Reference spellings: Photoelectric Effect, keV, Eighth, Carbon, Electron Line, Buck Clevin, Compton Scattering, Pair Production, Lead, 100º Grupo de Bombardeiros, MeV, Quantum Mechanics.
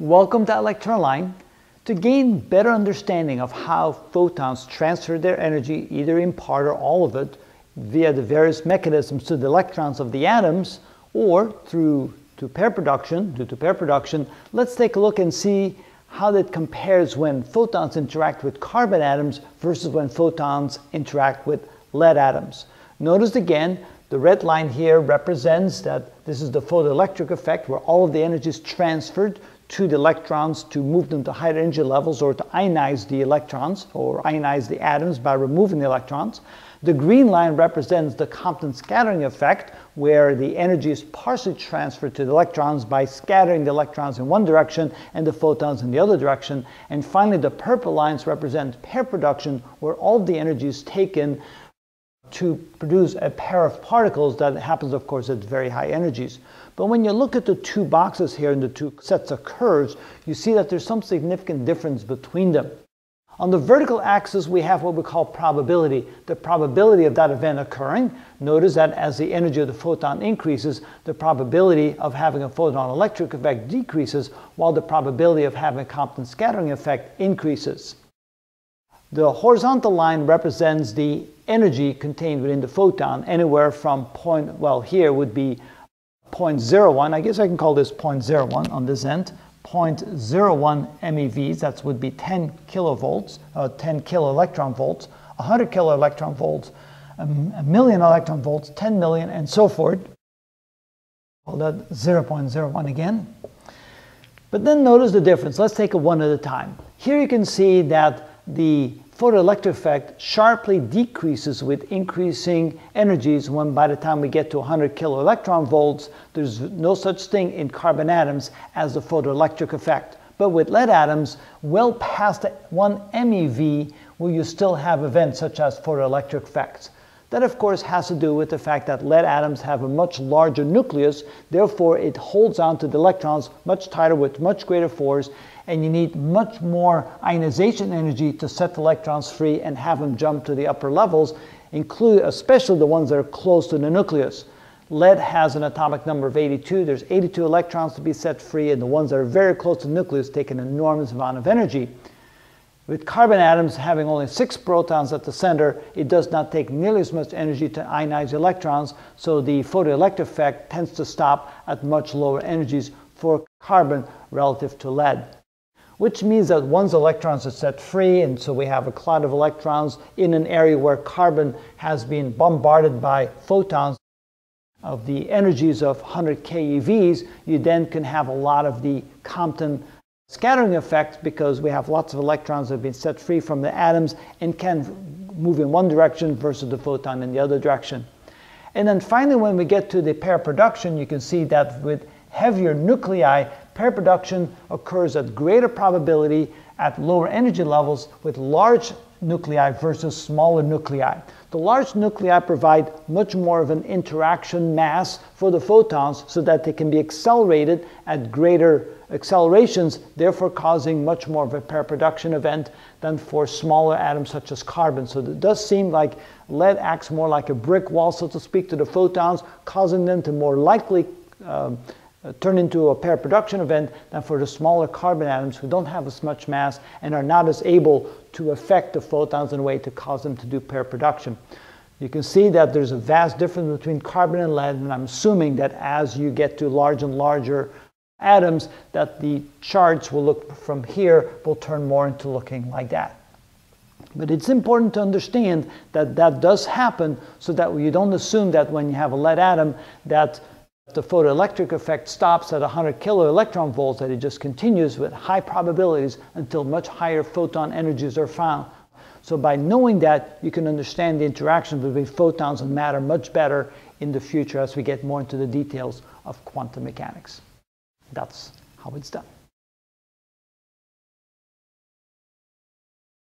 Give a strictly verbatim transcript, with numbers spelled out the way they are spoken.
Welcome to Electron Line. To gain better understanding of how photons transfer their energy, either in part or all of it, via the various mechanisms to the electrons of the atoms, or through to pair production, due to pair production, let's take a look and see how that compares when photons interact with carbon atoms versus when photons interact with lead atoms. Notice again, the red line here represents that this is the photoelectric effect, where all of the energy is transferred to the electrons to move them to higher energy levels or to ionize the electrons or ionize the atoms by removing the electrons. The green line represents the Compton scattering effect, where the energy is partially transferred to the electrons by scattering the electrons in one direction and the photons in the other direction. And finally, the purple lines represent pair production, where all the energy is taken to produce a pair of particles. That happens, of course, at very high energies. But when you look at the two boxes here and the two sets of curves, you see that there's some significant difference between them. On the vertical axis, we have what we call probability, the probability of that event occurring. Notice that as the energy of the photon increases, the probability of having a photoelectric effect decreases, while the probability of having a Compton scattering effect increases. The horizontal line represents the energy contained within the photon, anywhere from point, well, here would be zero point zero one, I guess I can call this zero point zero one on this end, zero point zero one MeVs, that would be ten kilovolts, uh, ten kilo electron volts, one hundred kilo electron volts, um, a million electron volts, ten million, and so forth. Call that zero point zero one again. But then notice the difference. Let's take it one at a time. Here you can see that the photoelectric effect sharply decreases with increasing energies, when by the time we get to one hundred kilo electron volts, there's no such thing in carbon atoms as the photoelectric effect. But with lead atoms, well past one MeV will you still have events such as photoelectric effects. That, of course, has to do with the fact that lead atoms have a much larger nucleus, therefore it holds on to the electrons much tighter with much greater force, and you need much more ionization energy to set the electrons free and have them jump to the upper levels, include especially the ones that are close to the nucleus. Lead has an atomic number of eighty-two. There's eighty-two electrons to be set free, and the ones that are very close to the nucleus take an enormous amount of energy. With carbon atoms having only six protons at the center, it does not take nearly as much energy to ionize electrons, so the photoelectric effect tends to stop at much lower energies for carbon relative to lead, which means that once electrons are set free, and so we have a cloud of electrons in an area where carbon has been bombarded by photons of the energies of one hundred keVs, you then can have a lot of the Compton scattering effect, because we have lots of electrons that have been set free from the atoms and can move in one direction versus the photon in the other direction. And then finally, when we get to the pair production, you can see that with heavier nuclei, pair production occurs at greater probability at lower energy levels with large nuclei versus smaller nuclei. The large nuclei provide much more of an interaction mass for the photons, so that they can be accelerated at greater accelerations, therefore causing much more of a pair production event than for smaller atoms such as carbon. So it does seem like lead acts more like a brick wall, so to speak, to the photons, causing them to more likely um, turn into a pair production event than for the smaller carbon atoms, who don't have as much mass and are not as able to affect the photons in a way to cause them to do pair production. You can see that there's a vast difference between carbon and lead, and I'm assuming that as you get to larger and larger atoms, that the charts will look from here will turn more into looking like that. But it's important to understand that that does happen, so that you don't assume that when you have a lead atom that the photoelectric effect stops at one hundred kilo electron volts, that it just continues with high probabilities until much higher photon energies are found. So by knowing that, you can understand the interaction between photons and matter much better in the future as we get more into the details of quantum mechanics. That's how it's done.